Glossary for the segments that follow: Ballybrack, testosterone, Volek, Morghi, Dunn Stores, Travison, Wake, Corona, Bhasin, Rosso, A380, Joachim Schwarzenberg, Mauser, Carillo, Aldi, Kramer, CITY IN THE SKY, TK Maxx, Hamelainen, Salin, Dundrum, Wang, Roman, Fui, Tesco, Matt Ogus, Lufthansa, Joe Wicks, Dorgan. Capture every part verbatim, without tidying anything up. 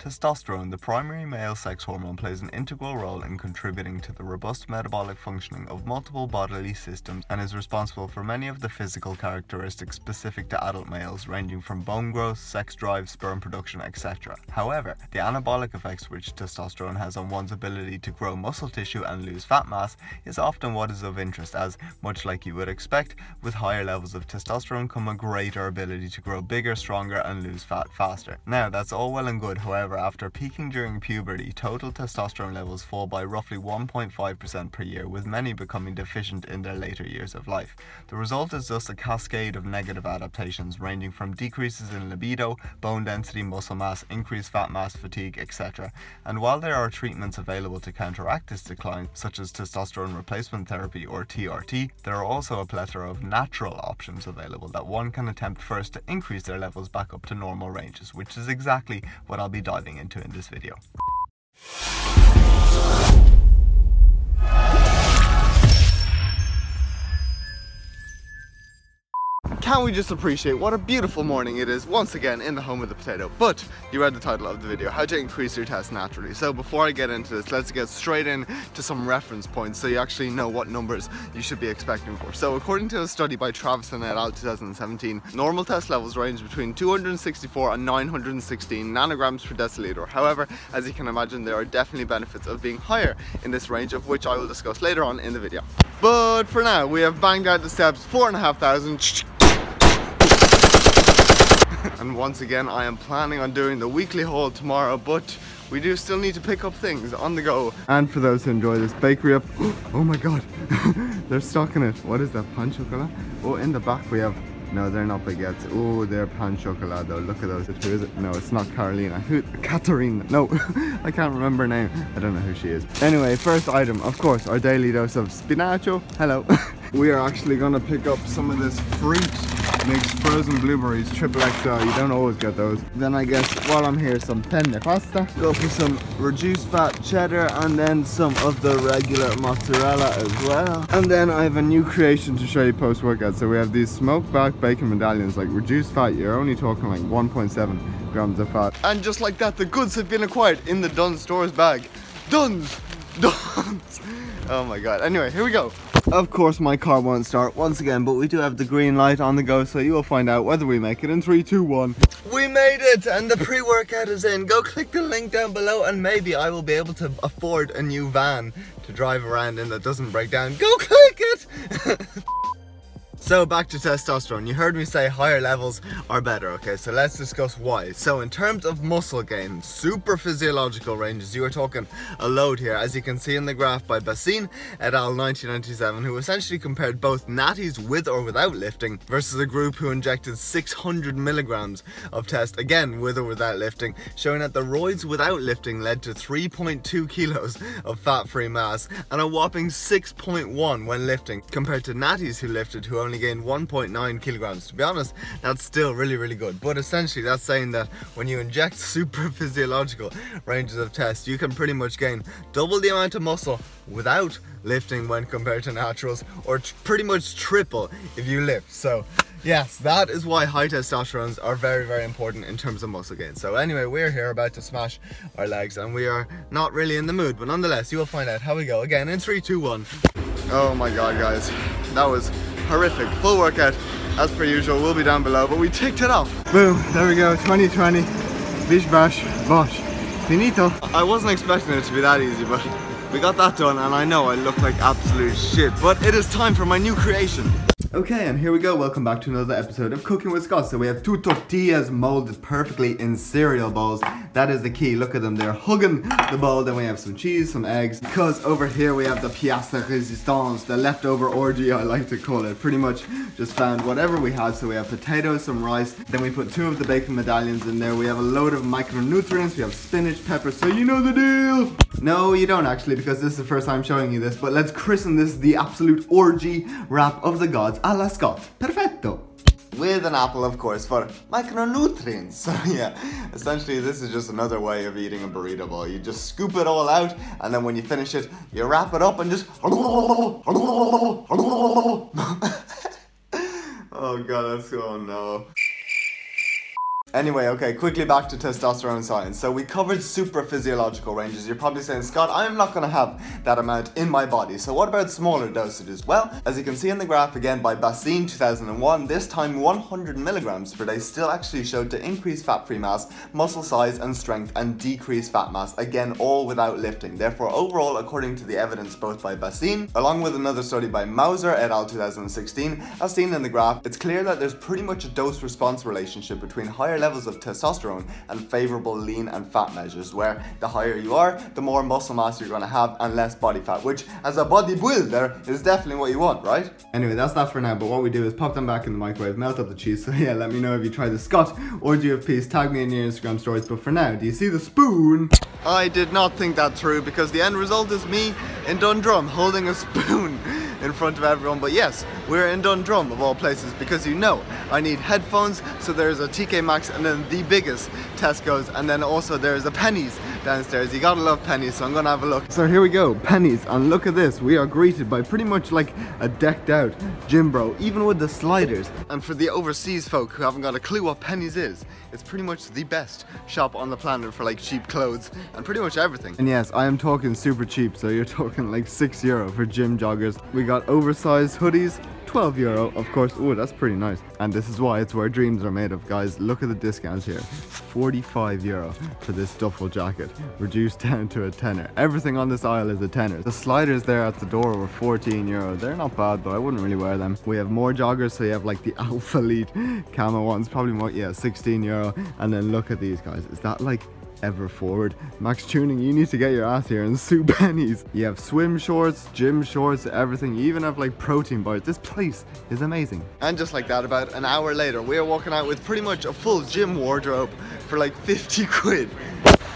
Testosterone, the primary male sex hormone, plays an integral role in contributing to the robust metabolic functioning of multiple bodily systems and is responsible for many of the physical characteristics specific to adult males, ranging from bone growth, sex drive, sperm production, et cetera. However, the anabolic effects which testosterone has on one's ability to grow muscle tissue and lose fat mass is often what is of interest, as, much like you would expect, with higher levels of testosterone come a greater ability to grow bigger, stronger, and lose fat faster. Now, that's all well and good, however, after peaking during puberty, total testosterone levels fall by roughly one point five percent per year, with many becoming deficient in their later years of life. The result is thus a cascade of negative adaptations, ranging from decreases in libido, bone density, muscle mass, increased fat mass, fatigue, et cetera. And while there are treatments available to counteract this decline, such as testosterone replacement therapy or T R T, there are also a plethora of natural options available that one can attempt first to increase their levels back up to normal ranges, which is exactly what I'll be diving into in this video. Can't we just appreciate what a beautiful morning it is once again in the home of the potato? But you read the title of the video, how to increase your test naturally. So before I get into this, let's get straight in to some reference points so you actually know what numbers you should be expecting for. So according to a study by Travison et al. two thousand seventeen, normal test levels range between two hundred sixty-four and nine hundred sixteen nanograms per deciliter. However, as you can imagine, there are definitely benefits of being higher in this range, of which I will discuss later on in the video. But for now, we have banged out the steps, four and a half thousand. And once again, I am planning on doing the weekly haul tomorrow, but we do still need to pick up things on the go. And for those who enjoy this bakery up, oh my god, they're stocking it. What is that, pan chocolat? Oh, in the back we have, no, they're not baguettes. Oh, they're pan chocolat though. Look at those. Who is it? No, it's not Carolina. Who? Katarina. No, I can't remember her name. I don't know who she is. Anyway, first item, of course, our daily dose of spinacho. Hello. We are actually going to pick up some of this fruit. Makes frozen blueberries, triple X L. You don't always get those. Then I guess while I'm here, some penne pasta. Go for some reduced fat cheddar and then some of the regular mozzarella as well. And then I have a new creation to show you post-workout. So we have these smoked back bacon medallions, like reduced fat. You're only talking like one point seven grams of fat. And just like that, the goods have been acquired in the Dunn Stores bag. Dunn's! Dunn's! Oh my god. Anyway, here we go. Of course my car won't start once again, but we do have the green light on the go, so you will find out whether we make it in three, two, one. We made it, and the pre-workout is in. Go click the link down below and maybe I will be able to afford a new van to drive around in that doesn't break down. Go click it! So back to testosterone. You heard me say higher levels are better, okay, so let's discuss why. So in terms of muscle gain, super physiological ranges, you are talking a load here, as you can see in the graph by Bhasin et al. nineteen ninety-seven, who essentially compared both natties with or without lifting versus a group who injected six hundred milligrams of test, again with or without lifting, showing that the roids without lifting led to three point two kilos of fat-free mass and a whopping six point one when lifting, compared to natties who lifted, who only gained one point nine kilograms. To be honest, that's still really, really good. But essentially, that's saying that when you inject super physiological ranges of test, you can pretty much gain double the amount of muscle without lifting when compared to naturals, or pretty much triple if you lift. So yes, that is why high testosterones are very, very important in terms of muscle gain. So anyway, we're here about to smash our legs and we are not really in the mood, but nonetheless, you will find out how we go again in three, two, one. Oh my god, guys, that was horrific. Full workout as per usual will be down below, but we ticked it off. Boom, there we go. Twenty twenty, bish bash bosh, finito. I wasn't expecting it to be that easy, but we got that done, and I know I look like absolute shit, but it is time for my new creation. Okay, and here we go. Welcome back to another episode of Cooking with Scott. So we have two tortillas molded perfectly in cereal bowls. That is the key. Look at them. They're hugging the bowl. Then we have some cheese, some eggs. Because over here we have the pièce de résistance, the leftover orgy, I like to call it. Pretty much just found whatever we had. So we have potatoes, some rice. Then we put two of the bacon medallions in there. We have a load of micronutrients. We have spinach, pepper. So you know the deal. No, you don't actually, because this is the first time showing you this. But let's christen this the absolute orgy wrap of the gods. Alla Scott. Perfetto! With an apple, of course, for micronutrients. So yeah, essentially this is just another way of eating a burrito bowl. You just scoop it all out, and then when you finish it, you wrap it up and just... Oh god, that's... oh no. Anyway, okay, quickly back to testosterone and Salin. So we covered super physiological ranges. You're probably saying, Scott, I'm not going to have that amount in my body. So what about smaller dosages? Well, as you can see in the graph again by Bhasin two thousand one, this time one hundred milligrams per day still actually showed to increase fat-free mass, muscle size and strength, and decrease fat mass, again, all without lifting. Therefore, overall, according to the evidence both by Bhasin, along with another study by Mauser et al. two thousand sixteen, as seen in the graph, it's clear that there's pretty much a dose-response relationship between higher levels of testosterone and favorable lean and fat measures, where the higher you are, the more muscle mass you're going to have and less body fat, which as a bodybuilder is definitely what you want, right? Anyway, that's that for now, but what we do is pop them back in the microwave, melt up the cheese. So yeah, let me know if you try the Scott Orgy of Peace, tag me in your Instagram stories, but for now, do you see the spoon? I did not think that through, because the end result is me in Dundrum holding a spoon in front of everyone. But yes, we're in Dundrum of all places, because you know I need headphones, so there's a T K Maxx and then the biggest Tesco's, and then also there's a Pennies downstairs. You gotta love Pennies, so I'm gonna have a look. So here we go, Pennies, and look at this, we are greeted by pretty much like a decked out gym bro, even with the sliders. And for the overseas folk who haven't got a clue what Pennies is, it's pretty much the best shop on the planet for like cheap clothes and pretty much everything. And yes, I am talking super cheap, so you're talking like six euro for gym joggers. We got oversized hoodies, twelve euro, of course. Oh, that's pretty nice. And this is why it's where dreams are made of, guys. Look at the discounts here. forty-five euro for this duffel jacket, reduced down to a tenner. Everything on this aisle is a tenner. The sliders there at the door were fourteen euro. They're not bad, but I wouldn't really wear them. We have more joggers, so you have like the Alpha Elite camo ones, probably more, yeah, sixteen euro. And then look at these, guys. Is that like ever forward? Max Tuning, you need to get your ass here and sue Pennies. You have swim shorts, gym shorts, everything. You even have like protein bars. This place is amazing. And just like that, about an hour later, we are walking out with pretty much a full gym wardrobe for like fifty quid.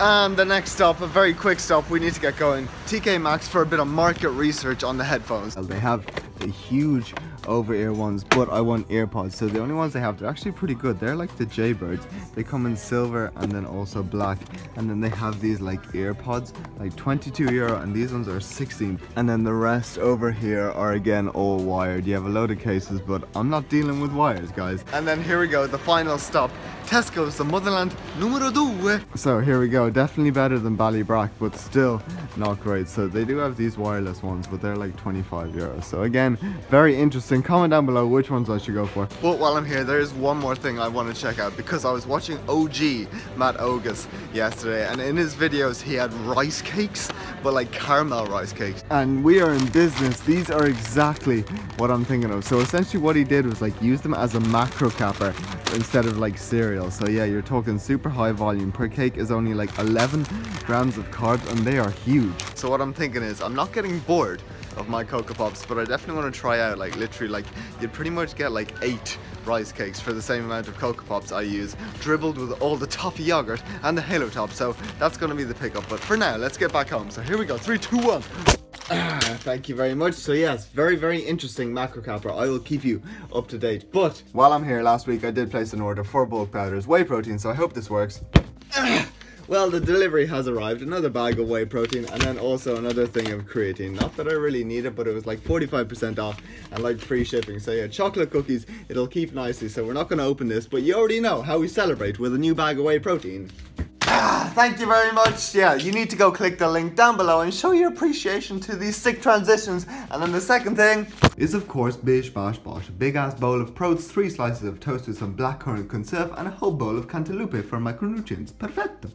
And the next stop, a very quick stop, we need to get going. T K Maxx for a bit of market research on the headphones. They have the huge over-ear ones, but I want earpods, so the only ones they have, they're actually pretty good. They're like the Jaybirds. They come in silver and then also black, and then they have these like earpods, like twenty-two euro, and these ones are sixteen. And then the rest over here are again all wired. You have a load of cases, but I'm not dealing with wires, guys. And then here we go, the final stop, Tesco's, the motherland numero due. So here we go, definitely better than Ballybrack, but still not great. So they do have these wireless ones, but they're like twenty-five euro. So again, very interesting. Comment down below which ones I should go for. But while I'm here, there is one more thing I want to check out, because I was watching O G Matt Ogus yesterday, and in his videos he had rice cakes, but like caramel rice cakes. And we are in business. These are exactly what I'm thinking of. So essentially what he did was like use them as a macro capper instead of like cereal. So yeah, you're talking super high volume. Per cake is only like eleven grams of carbs, and they are huge. So what I'm thinking is, I'm not getting bored of my Cocoa Pops, but I definitely want to try out, like literally, like you'd pretty much get like eight rice cakes for the same amount of Cocoa Pops I use, dribbled with all the toffee yogurt and the Halo Top. So that's going to be the pickup, but for now let's get back home. So here we go, three, two, one. Ah, thank you very much. So yes, very very interesting macro capper. I will keep you up to date. But while I'm here, last week I did place an order for bulk powders, whey protein, so I hope this works. Ah. Well, the delivery has arrived, another bag of whey protein, and then also another thing of creatine. Not that I really need it, but it was like forty-five percent off and like free shipping. So yeah, chocolate cookies, it'll keep nicely. So we're not going to open this, but you already know how we celebrate with a new bag of whey protein. Ah, thank you very much. Yeah, you need to go click the link down below and show your appreciation to these sick transitions. And then the second thing is, of course, bish bash bosh, a big ass bowl of proteins, three slices of toast with some blackcurrant conserve, and a whole bowl of cantaloupe for micronutrients. Perfecto.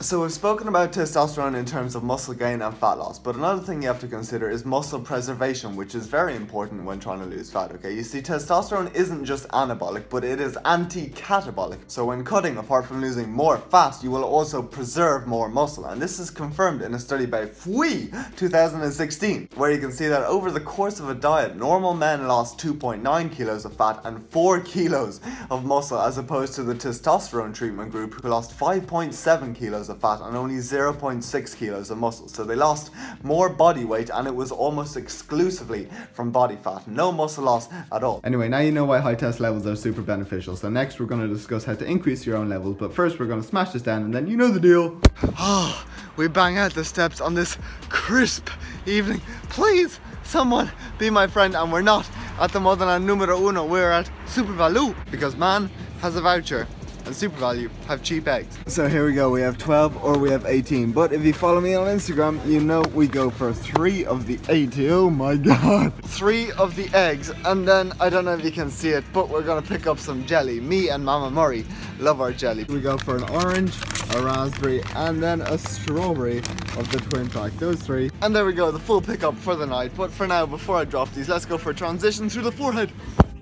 So we've spoken about testosterone in terms of muscle gain and fat loss, but another thing you have to consider is muscle preservation, which is very important when trying to lose fat, okay? You see, testosterone isn't just anabolic, but it is anti-catabolic. So when cutting, apart from losing more fat, you will also preserve more muscle. And this is confirmed in a study by Fui two thousand sixteen, where you can see that over the course of a diet, normal men lost two point nine kilos of fat and four kilos of muscle, as opposed to the testosterone treatment group, who lost five point seven kilos of fat and only zero point six kilos of muscle. So they lost more body weight, and it was almost exclusively from body fat. No muscle loss at all. Anyway, now you know why high test levels are super beneficial. So next we're going to discuss how to increase your own levels, but first we're going to smash this down, and then you know the deal. Oh, we bang out the steps on this crisp evening. Please, someone be my friend. And we're not at the Motherland numero uno, we're at Super Value, because man has a voucher. and Super Value have cheap eggs. So here we go, we have twelve or we have eighteen, but if you follow me on Instagram, you know we go for three of the eighteen, oh my god, three of the eggs, and then I don't know if you can see it, but we're gonna pick up some jelly. Me and Mama Murray love our jelly. We go for an orange, a raspberry, and then a strawberry of the twin pack, those three. And there we go, the full pickup for the night. But for now, before I drop these, let's go for a transition through the forehead.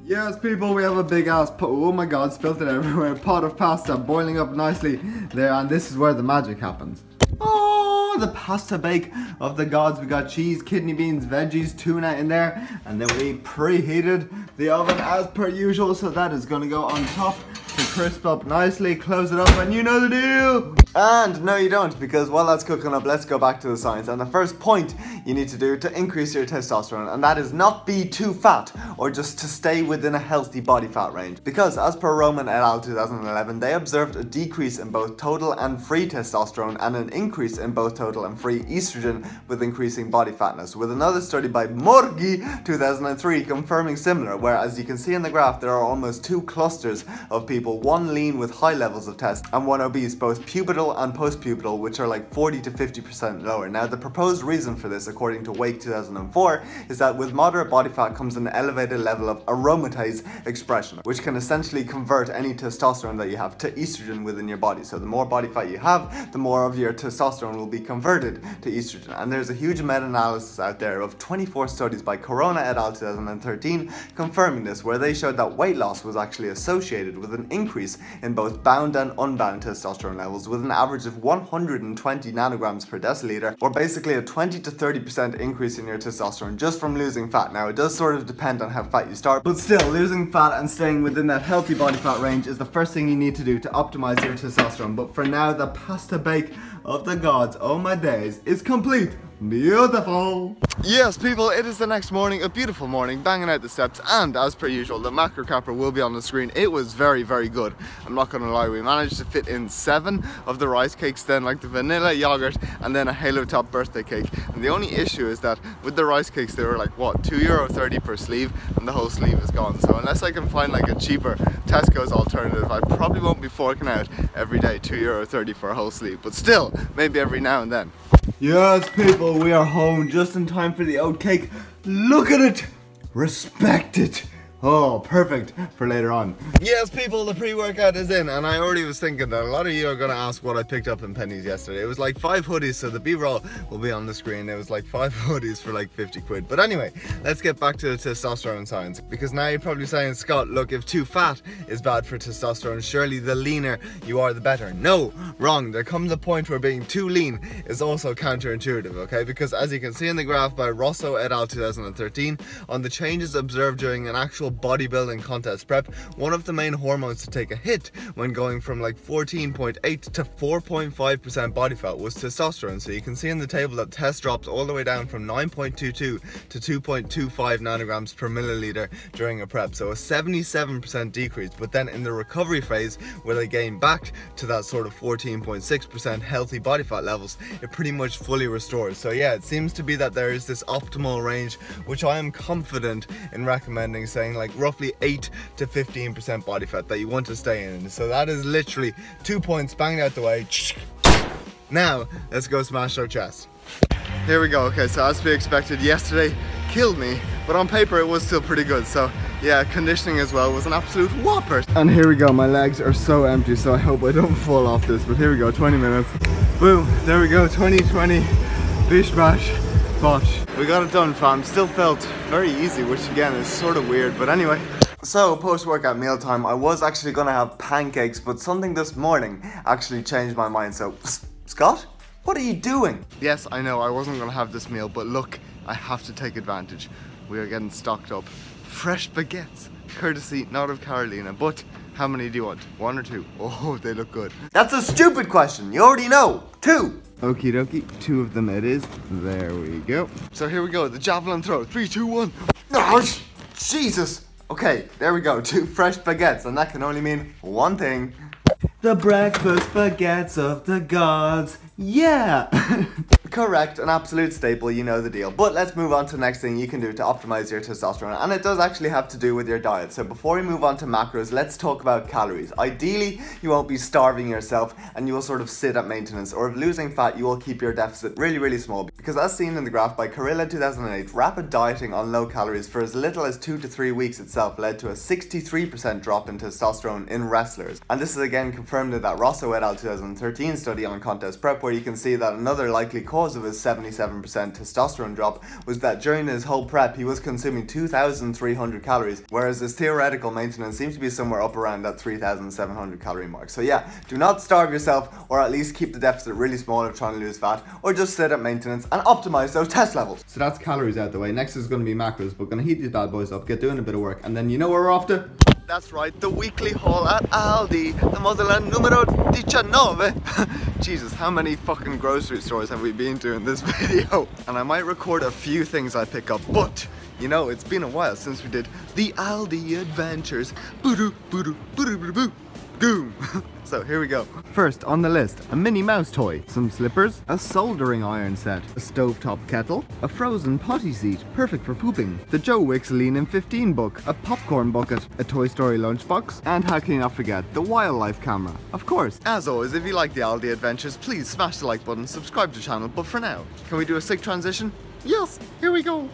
Yes, people, we have a big ass pot, oh my god, spilled it everywhere, pot of pasta boiling up nicely there, and this is where the magic happens. Oh, the pasta bake of the gods. We got cheese, kidney beans, veggies, tuna in there, and then we preheated the oven as per usual, so that is gonna go on top to crisp up nicely, close it up, and you know the deal. And no you don't, because while that's cooking up, let's go back to the science. And the first point you need to do to increase your testosterone, and that is not be too fat, or just to stay within a healthy body fat range, because as per Roman et al. two thousand eleven, they observed a decrease in both total and free testosterone and an increase in both total and free estrogen with increasing body fatness, with another study by Morghi two thousand three confirming similar, where as you can see in the graph there are almost two clusters of people, one lean with high levels of test and one obese, both pubertal and post-pubertal, which are like forty to fifty percent lower. Now the proposed reason for this, according to Wake two thousand four, is that with moderate body fat comes an elevated level of aromatase expression, which can essentially convert any testosterone that you have to estrogen within your body. So the more body fat you have, the more of your testosterone will be converted to estrogen. And there's a huge meta-analysis out there of twenty-four studies by Corona et al. two thousand thirteen confirming this, where they showed that weight loss was actually associated with an increase in both bound and unbound testosterone levels, with an average of one hundred twenty nanograms per deciliter, or basically a twenty to thirty percent increase in your testosterone just from losing fat. Now it does sort of depend on how fat you start, but still, losing fat and staying within that healthy body fat range is the first thing you need to do to optimize your testosterone. But for now, the pasta bake of the gods, oh my days, is complete. Beautiful. Yes, people, it is the next morning, a beautiful morning, banging out the steps, and as per usual, the macro capper will be on the screen. It was very, very good. I'm not gonna lie, we managed to fit in seven of the rice cakes, then like the vanilla yogurt, and then a Halo Top birthday cake. And the only issue is that with the rice cakes, they were like, what, two euro thirty per sleeve, and the whole sleeve is gone. So unless I can find like a cheaper Tesco's alternative, I probably won't be forking out every day two euro thirty for a whole sleeve, but still, maybe every now and then. Yes, people, we are home just in time for the oat cake. Look at it, respect it. Oh, perfect for later on. Yes, people, the pre-workout is in, and I already was thinking that a lot of you are going to ask what I picked up in pennies yesterday. It was like five hoodies, so the B-roll will be on the screen. It was like five hoodies for like fifty quid. But anyway, let's get back to the testosterone science, because now you're probably saying, Scott, look, if too fat is bad for testosterone, surely the leaner you are, the better. No, wrong. There comes a point where being too lean is also counterintuitive, okay? Because as you can see in the graph by Rosso et al. two thousand thirteen, on the changes observed during an actual bodybuilding contest prep, one of the main hormones to take a hit when going from like fourteen point eight to four point five percent body fat was testosterone. So you can see in the table that test dropped all the way down from nine point two two to two point two five nanograms per milliliter during a prep, so a seventy-seven percent decrease. But then in the recovery phase, where they gain back to that sort of fourteen point six percent healthy body fat levels, it pretty much fully restores. So yeah, it seems to be that there is this optimal range, which I am confident in recommending, saying like roughly eight to fifteen percent body fat that you want to stay in. So that is literally two points banged out the way. Now let's go smash our chest. Here we go. Okay, so as we expected, yesterday killed me, but on paper it was still pretty good. So yeah, conditioning as well was an absolute whopper. And here we go, my legs are so empty, so I hope I don't fall off this, but here we go, twenty minutes, boom, there we go, twenty twenty, bish bash bosh. We got it done, fam. Still felt very easy, which again is sort of weird, but anyway. So post-workout mealtime, I was actually gonna have pancakes, but something this morning actually changed my mind. So, Scott, what are you doing? Yes, I know, I wasn't gonna have this meal, but look, I have to take advantage. We are getting stocked up. Fresh baguettes, courtesy not of Carolina, but how many do you want? One or two? Oh, they look good. That's a stupid question. You already know. Two. Okie dokie. Two of them it is. There we go. So here we go. The javelin throw. Three, two, one. Oh, Jesus. Okay, there we go. Two fresh baguettes. And that can only mean one thing. The breakfast baguettes of the gods. Yeah! Correct, an absolute staple, you know the deal. But let's move on to the next thing you can do to optimize your testosterone, and it does actually have to do with your diet. So before we move on to macros, let's talk about calories. Ideally, you won't be starving yourself and you will sort of sit at maintenance, or if losing fat, you will keep your deficit really, really small. Because as seen in the graph by Carillo two thousand eight, rapid dieting on low calories for as little as two to three weeks itself led to a sixty-three percent drop in testosterone in wrestlers. And this is again confirmed in that Rosso et al. two thousand thirteen study on contest prep, where you can see that another likely cause of his seventy-seven percent testosterone drop was that during his whole prep he was consuming two thousand three hundred calories, whereas his theoretical maintenance seems to be somewhere up around that three thousand seven hundred calorie mark. So yeah, do not starve yourself, or at least keep the deficit really small if trying to lose fat, or just sit at maintenance and optimize those test levels. So that's calories out the way. Next is going to be macros, but gonna heat these bad boys up, get doing a bit of work, and then you know where we're off to. That's right, the weekly haul at Aldi, the Motherland numero nineteen. Jesus, how many fucking grocery stores have we been to in this video? And I might record a few things I pick up, but you know, it's been a while since we did the Aldi adventures. Boo-doo, boo-doo, boo-doo, boo-doo, boom. So here we go. First on the list, a Minnie Mouse toy, some slippers, a soldering iron set, a stovetop kettle, a frozen potty seat, perfect for pooping, the Joe Wicks Lean-In fifteen book, a popcorn bucket, a Toy Story lunchbox, and how can you not forget the wildlife camera, of course. As always, if you like the Aldi adventures, please smash the like button, subscribe to the channel, but for now, can we do a sick transition? Yes, here we go.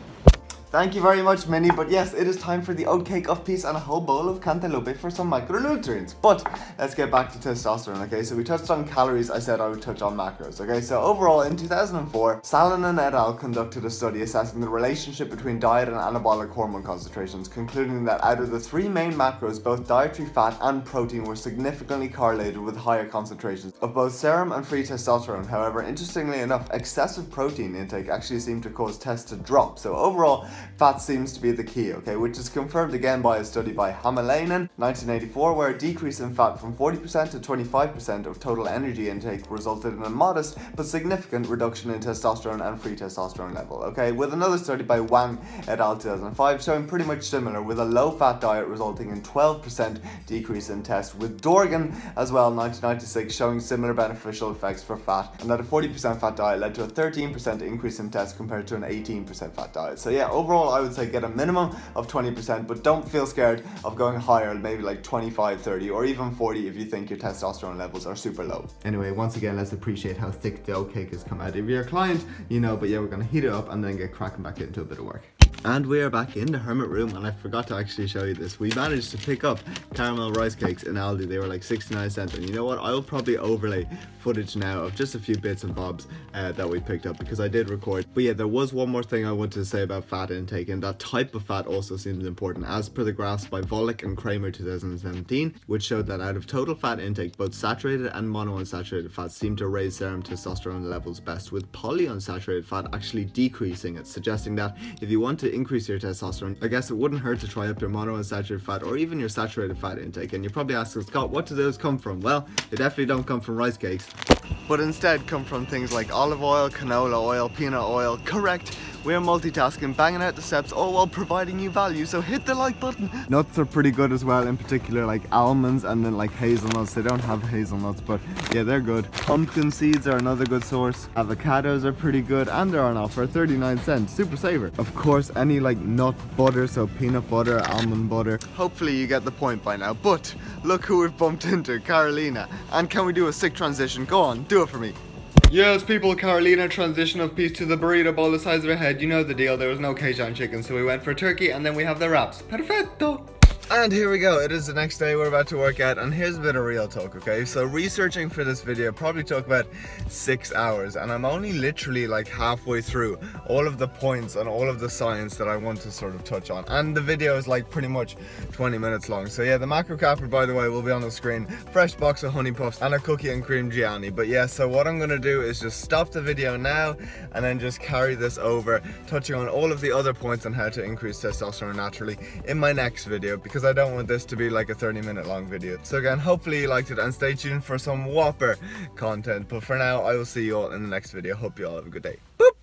Thank you very much, Minnie, but yes, it is time for the odd cake of peace and a whole bowl of cantaloupe for some micronutrients. But let's get back to testosterone, okay? So we touched on calories, I said I would touch on macros, okay? So overall, in two thousand four, Salin et al. Conducted a study assessing the relationship between diet and anabolic hormone concentrations, concluding that out of the three main macros, both dietary fat and protein were significantly correlated with higher concentrations of both serum and free testosterone. However, interestingly enough, excessive protein intake actually seemed to cause tests to drop. So overall, fat seems to be the key, okay, which is confirmed again by a study by Hamelainen, nineteen eighty-four, where a decrease in fat from forty percent to twenty-five percent of total energy intake resulted in a modest but significant reduction in testosterone and free testosterone level, okay, with another study by Wang et al. two thousand five showing pretty much similar, with a low-fat diet resulting in twelve percent decrease in test, with Dorgan as well, nineteen ninety-six, showing similar beneficial effects for fat, and that a forty percent fat diet led to a thirteen percent increase in test compared to an eighteen percent fat diet. So yeah, overall, I would say get a minimum of twenty percent, but don't feel scared of going higher, maybe like twenty-five, thirty, or even forty if you think your testosterone levels are super low. Anyway, once again, let's appreciate how thick the oat cake has come out. If you're a client, you know, but yeah, we're gonna heat it up and then get cracking back into a bit of work. And we are back in the hermit room, and I forgot to actually show you this. We managed to pick up caramel rice cakes in Aldi. They were like sixty-nine cents, and you know what? I'll probably overlay footage now of just a few bits and bobs uh, that we picked up, because I did record. But yeah, there was one more thing I wanted to say about fat intake, and that type of fat also seems important, as per the graphs by Volek and Kramer two thousand seventeen, which showed that out of total fat intake, both saturated and monounsaturated fats seem to raise serum testosterone levels best, with polyunsaturated fat actually decreasing it, suggesting that if you want to increase your testosterone, I guess it wouldn't hurt to try up your monounsaturated fat or even your saturated fat intake. And you're probably asking, Scott, what do those come from? Well, they definitely don't come from rice cakes, but instead come from things like olive oil, canola oil, peanut oil. Correct, we're multitasking, banging out the steps, all while providing you value, so hit the like button. Nuts are pretty good as well, in particular like almonds and then like hazelnuts. They don't have hazelnuts, but yeah, they're good. Pumpkin seeds are another good source. Avocados are pretty good, and they're on offer, thirty-nine cents, super saver. Of course, any like nut butter, so peanut butter, almond butter. Hopefully you get the point by now, but look who we've bumped into, Carolina. And can we do a sick transition? Go on, do it for me. Yes, people, Carolina, transition of peace to the burrito bowl the size of her head. You know the deal, there was no Cajun chicken, so we went for turkey, and then we have the wraps. Perfecto! And here we go, it is the next day, we're about to work out, and here's a bit of real talk, okay? So researching for this video probably took about six hours, and I'm only literally like halfway through all of the points and all of the science that I want to sort of touch on. And the video is like pretty much twenty minutes long. So yeah, the macro capper, by the way, will be on the screen. Fresh box of Honey Puffs and a cookie and cream Gianni. But yeah, so what I'm gonna do is just stop the video now and then just carry this over, touching on all of the other points on how to increase testosterone naturally in my next video, because I don't want this to be like a thirty minute long video. So again, hopefully you liked it, and stay tuned for some whopper content. But for now, I will see you all in the next video. Hope you all have a good day. Boop!